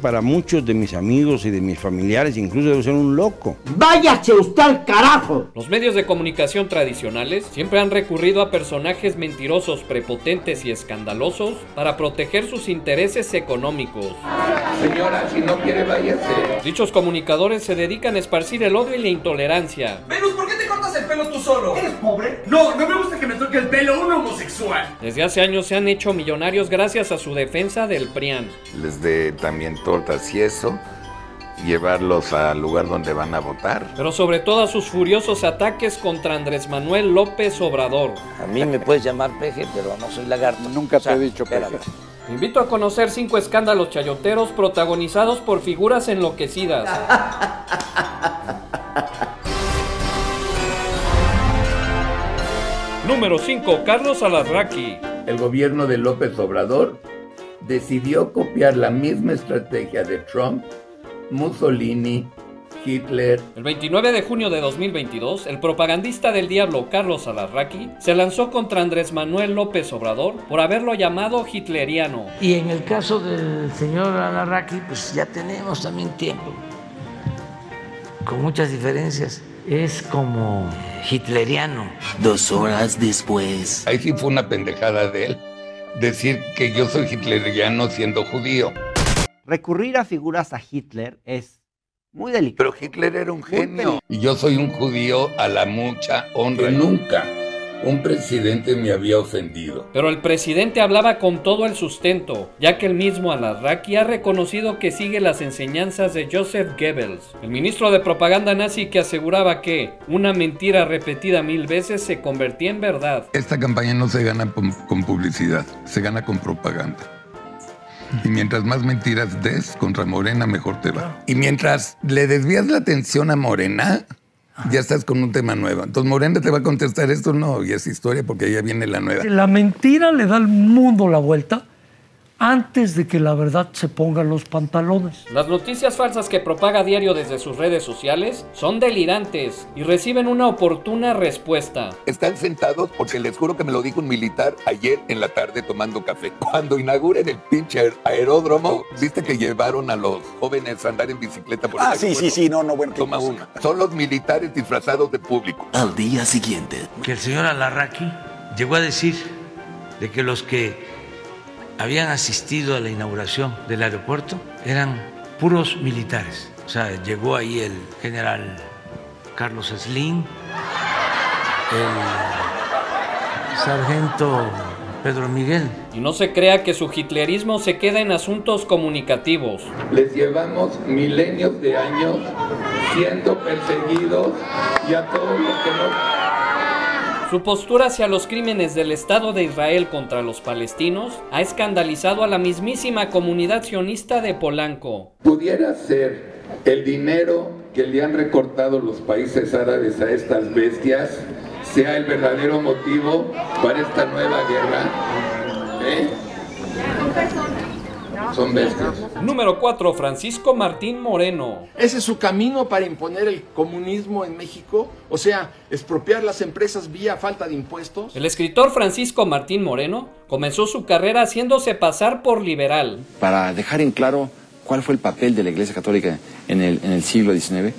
Para muchos de mis amigos y de mis familiares, incluso debo ser un loco. ¡Váyase usted al carajo! Los medios de comunicación tradicionales siempre han recurrido a personajes mentirosos, prepotentes y escandalosos para proteger sus intereses económicos. Señora, si no quiere, váyase. Dichos comunicadores se dedican a esparcir el odio y la intolerancia. Venus, ¿por qué te cortas el pelo tú solo? ¿Eres pobre? No, no me gusta que me toque el pelo un homosexual. Desde hace años se han hecho millonarios gracias a su defensa del PRIAN. Les dé también tortas y eso, llevarlos al lugar donde van a votar. Pero sobre todo a sus furiosos ataques contra Andrés Manuel López Obrador. A mí me puedes llamar peje, pero no soy lagarto. Nunca te he dicho peje. Te invito a conocer 5 escándalos chayoteros protagonizados por figuras enloquecidas. Número 5. Carlos Alazraki. El gobierno de López Obrador decidió copiar la misma estrategia de Trump, Mussolini, Hitler. El 29 de junio de 2022, el propagandista del diablo Carlos Alazraki se lanzó contra Andrés Manuel López Obrador por haberlo llamado hitleriano. Y en el caso del señor Alazraki, pues ya tenemos también tiempo, con muchas diferencias. Es como hitleriano. 2 horas después. Ahí sí fue una pendejada de él. Decir que yo soy hitleriano siendo judío. Recurrir a figuras a Hitler es muy delicado. Pero Hitler era un genio. Y yo soy un judío a la mucha honra. Que nunca un presidente me había ofendido. Pero el presidente hablaba con todo el sustento, ya que el mismo Alazraki ha reconocido que sigue las enseñanzas de Joseph Goebbels, el ministro de propaganda nazi que aseguraba que una mentira repetida 1000 veces se convertía en verdad. Esta campaña no se gana con publicidad, se gana con propaganda. Y mientras más mentiras des contra Morena, mejor te va. Y mientras le desvías la atención a Morena, ya estás con un tema nuevo. Entonces Morena te va a contestar esto, no, y es historia porque ya viene la nueva. La mentira le da al mundo la vuelta antes de que la verdad se ponga los pantalones. Las noticias falsas que propaga diario desde sus redes sociales son delirantes y reciben una oportuna respuesta. Están sentados porque les juro que me lo dijo un militar ayer en la tarde tomando café. Cuando inauguren el pinche aeródromo, viste que llevaron a los jóvenes a andar en bicicleta por el aeropuerto. Sí, no, bueno. Toma una. Son los militares disfrazados de público. Al día siguiente. Que el señor Alazraki llegó a decir de que los que habían asistido a la inauguración del aeropuerto eran puros militares. O sea, llegó ahí el general Carlos Slim, el sargento Pedro Miguel. Y no se crea que su hitlerismo se queda en asuntos comunicativos. Les llevamos milenios de años siendo perseguidos y a todos los que no... Su postura hacia los crímenes del Estado de Israel contra los palestinos ha escandalizado a la mismísima comunidad sionista de Polanco. Pudiera ser el dinero que le han recortado los países árabes a estas bestias sea el verdadero motivo para esta nueva guerra. Son bestias. Número 4. Francisco Martín Moreno. Ese es su camino para imponer el comunismo en México, o sea, expropiar las empresas vía falta de impuestos. El escritor Francisco Martín Moreno comenzó su carrera haciéndose pasar por liberal. Para dejar en claro cuál fue el papel de la Iglesia Católica en el siglo XIX,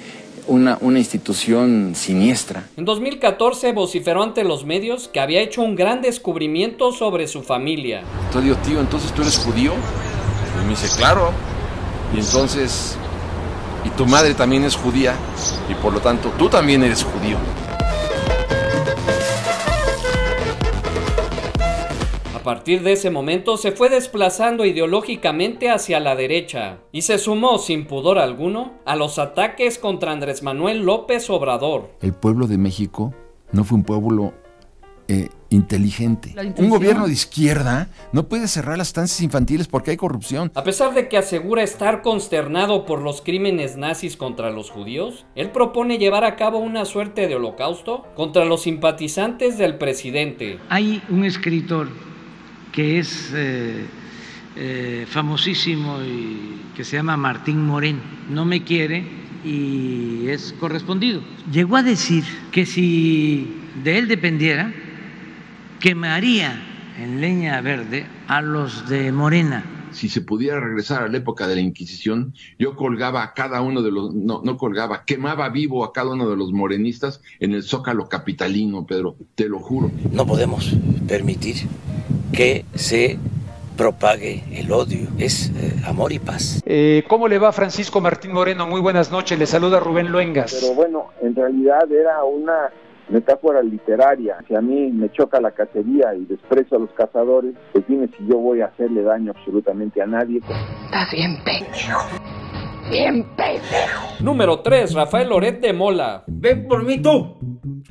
una institución siniestra. En 2014 vociferó ante los medios que había hecho un gran descubrimiento sobre su familia. Entonces digo, tío, ¿entonces tú eres judío? Y me dice, claro, y entonces, y tu madre también es judía, y por lo tanto, tú también eres judío. A partir de ese momento se fue desplazando ideológicamente hacia la derecha, y se sumó, sin pudor alguno, a los ataques contra Andrés Manuel López Obrador. El pueblo de México no fue un pueblo inteligente. Un gobierno de izquierda no puede cerrar las estancias infantiles porque hay corrupción. A pesar de que asegura estar consternado por los crímenes nazis contra los judíos, él propone llevar a cabo una suerte de holocausto contra los simpatizantes del presidente. Hay un escritor que es famosísimo y que se llama Martín Moreno. No me quiere y es correspondido. Llegó a decir que si de él dependiera quemaría en leña verde a los de Morena si se pudiera regresar a la época de la Inquisición, yo colgaba a cada uno de los, no colgaba, quemaba vivo a cada uno de los morenistas en el Zócalo capitalino, Pedro, te lo juro. No podemos permitir que se propague el odio, es amor y paz. ¿Cómo le va, Francisco Martín Moreno? Muy buenas noches, le saluda Rubén Luengas. Pero bueno, en realidad era una metáfora literaria. Si a mí me choca la cacería y desprecio a los cazadores, pues dime si yo voy a hacerle daño absolutamente a nadie. Estás bien pendejo. Bien pendejo. Número 3, Rafael Loret de Mola. Ven por mí tú,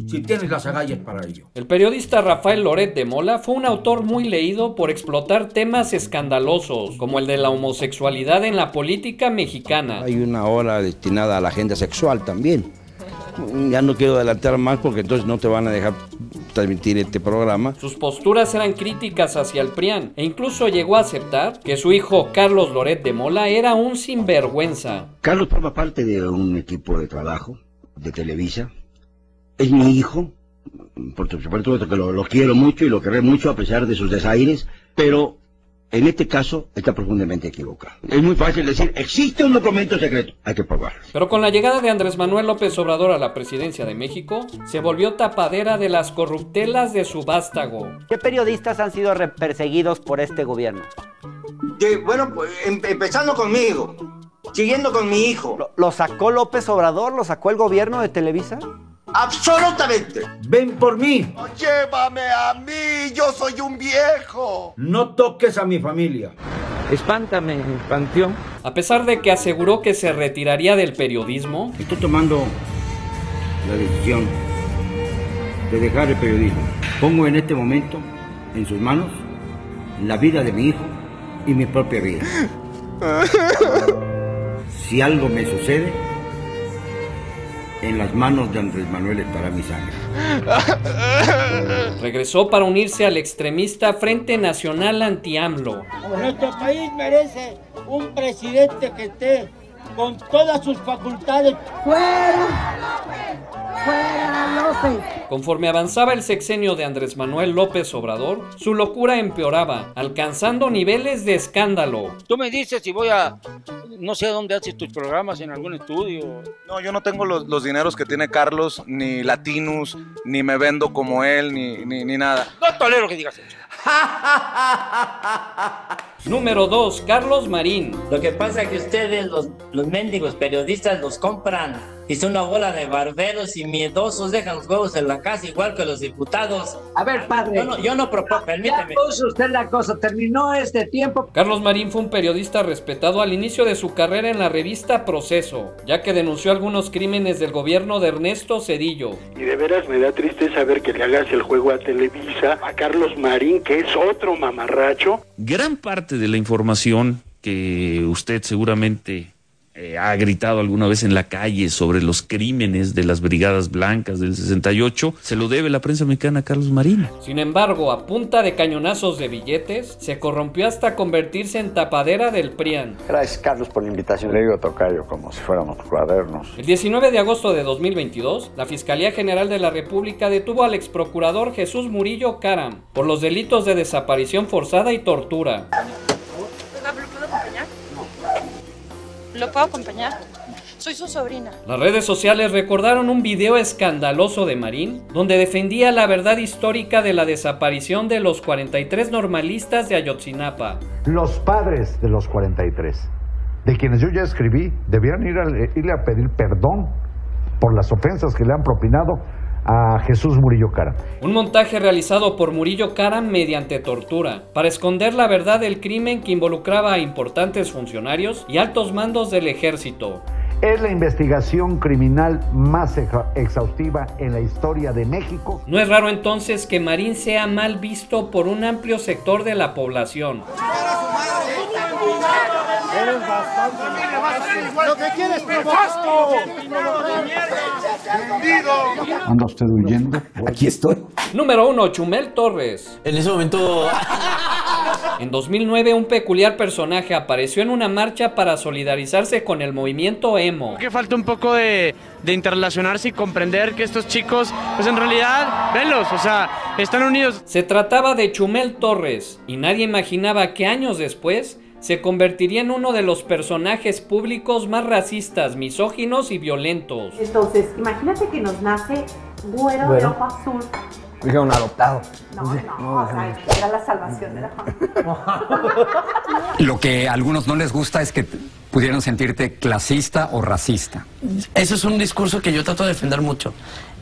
si tienes las agallas para ello. El periodista Rafael Loret de Mola fue un autor muy leído por explotar temas escandalosos, como el de la homosexualidad en la política mexicana. Hay una ola destinada a la agenda sexual también. Ya no quiero adelantar más porque entonces no te van a dejar transmitir este programa. Sus posturas eran críticas hacia el PRIAN e incluso llegó a aceptar que su hijo Carlos Loret de Mola era un sinvergüenza. Carlos forma parte de un equipo de trabajo de Televisa. Es mi hijo, por supuesto que lo quiero mucho y lo querré mucho a pesar de sus desaires, pero en este caso está profundamente equivocado. Es muy fácil decir, existe un documento secreto, hay que probarlo. Pero con la llegada de Andrés Manuel López Obrador a la presidencia de México, se volvió tapadera de las corruptelas de su vástago. ¿Qué periodistas han sido perseguidos por este gobierno? Bueno, pues, empezando conmigo, siguiendo con mi hijo. ¿Lo sacó López Obrador? ¿Lo sacó el gobierno de Televisa? ¡Absolutamente! ¡Ven por mí! No, ¡llévame a mí! ¡Yo soy un viejo! ¡No toques a mi familia! ¡Espántame, panteón! A pesar de que aseguró que se retiraría del periodismo... Estoy tomando la decisión de dejar el periodismo. Pongo en este momento en sus manos la vida de mi hijo y mi propia vida. Si algo me sucede... en las manos de Andrés Manuel estará mi sangre. Regresó para unirse al extremista Frente Nacional Anti-AMLO. Nuestro país merece un presidente que esté con todas sus facultades. ¡Fuera López! ¡Fuera López! Conforme avanzaba el sexenio de Andrés Manuel López Obrador, su locura empeoraba, alcanzando niveles de escándalo. Tú me dices si voy a... no sé dónde haces tus programas, en algún estudio. No, yo no tengo los dineros que tiene Carlos, ni Latinus, ni me vendo como él, ni nada. No tolero que digas eso. Número 2, Carlos Marín. Lo que pasa es que ustedes, los mendigos periodistas, los compran. Y son una bola de barberos y miedosos, dejan los huevos en la casa, igual que los diputados. A ver, padre. Yo no propongo, permíteme. Ya puso usted la cosa, terminó este tiempo. Carlos Marín fue un periodista respetado al inicio de su carrera en la revista Proceso, ya que denunció algunos crímenes del gobierno de Ernesto Cedillo. Y de veras me da tristeza ver que le hagas el juego a Televisa, a Carlos Marín, que es otro mamarracho. Gran parte de la información que usted seguramente... ha gritado alguna vez en la calle sobre los crímenes de las Brigadas Blancas del 68, se lo debe la prensa mexicana a Carlos Marín. Sin embargo, a punta de cañonazos de billetes, se corrompió hasta convertirse en tapadera del PRIAN. Gracias, Carlos, por la invitación. Le digo tocayo como si fuéramos cuadernos. El 19 de agosto de 2022, la Fiscalía General de la República detuvo al exprocurador Jesús Murillo Karam por los delitos de desaparición forzada y tortura. ¿Lo puedo acompañar? Soy su sobrina. Las redes sociales recordaron un video escandaloso de Marín, donde defendía la verdad histórica de la desaparición de los 43 normalistas de Ayotzinapa. Los padres de los 43, de quienes yo ya escribí, debieran irle a pedir perdón por las ofensas que le han propinado a Jesús Murillo Karam. Un montaje realizado por Murillo Karam mediante tortura para esconder la verdad del crimen que involucraba a importantes funcionarios y altos mandos del ejército. Es la investigación criminal más exhaustiva en la historia de México. No es raro entonces que Marín sea mal visto por un amplio sector de la población. Eres bastante... Lo que quieres, nefasto. ¿Anda usted huyendo? Aquí estoy. Número 1, Chumel Torres. En ese momento... En 2009, un peculiar personaje apareció en una marcha para solidarizarse con el movimiento emo. Que falta un poco de interrelacionarse y comprender que estos chicos, pues en realidad, velos, o sea, están unidos. Se trataba de Chumel Torres, y nadie imaginaba que años después se convertiría en uno de los personajes públicos más racistas, misóginos y violentos. Entonces, imagínate que nos nace güero de ojo azul. Dije un adoptado. No, o sea, era la salvación de la familia. Lo que a algunos no les gusta es que pudieran sentirte clasista o racista. Eso es un discurso que yo trato de defender mucho.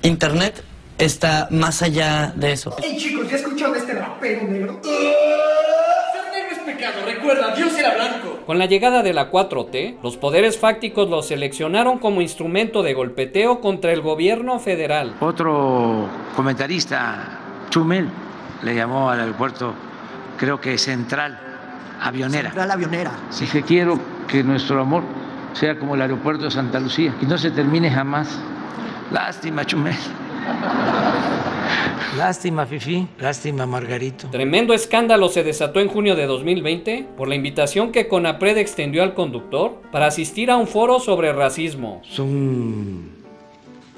Internet está más allá de eso. Hey chicos, ¿ya escucharon este rapero negro? Recuerda, Dios era blanco. Con la llegada de la 4T, los poderes fácticos los seleccionaron como instrumento de golpeteo contra el gobierno federal. Otro comentarista, Chumel, le llamó al aeropuerto, creo que Central Avionera. Central Avionera. Sí. Dije, quiero que nuestro amor sea como el aeropuerto de Santa Lucía y no se termine jamás. Lástima, Chumel. Lástima, Fifi. Lástima, Margarito. Tremendo escándalo se desató en junio de 2020 por la invitación que Conapred extendió al conductor para asistir a un foro sobre racismo. Son,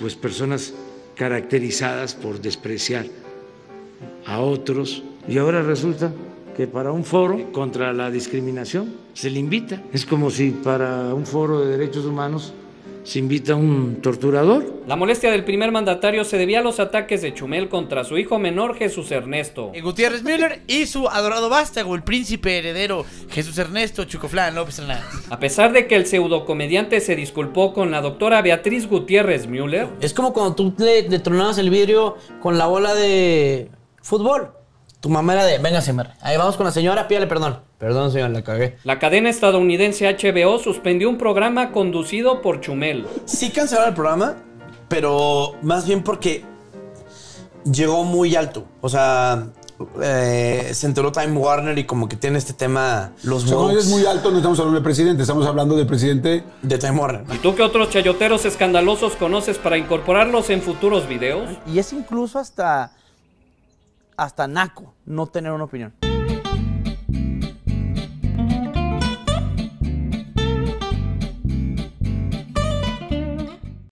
pues, personas caracterizadas por despreciar a otros. Y ahora resulta que para un foro contra la discriminación se le invita. Es como si para un foro de derechos humanos se invita a un torturador. La molestia del primer mandatario se debía a los ataques de Chumel contra su hijo menor, Jesús Ernesto Gutiérrez Müller, y su adorado vástago, el príncipe heredero, Jesús Ernesto Chocoflán López Hernández. A pesar de que el pseudocomediante se disculpó con la doctora Beatriz Gutiérrez Müller. Es como cuando tú le tronabas el vidrio con la bola de fútbol. Tu mamá era de, venga, señora, ahí vamos con la señora, pídale perdón. Perdón, señor, la cagué. La cadena estadounidense HBO suspendió un programa conducido por Chumel. Sí cancelaron el programa, pero más bien porque llegó muy alto. O sea, se enteró Time Warner y como que tiene este tema. Los según es muy alto, no estamos hablando del presidente, estamos hablando del presidente de Time Warner. ¿Y tú qué otros chayoteros escandalosos conoces para incorporarlos en futuros videos? Y es incluso hasta naco no tener una opinión.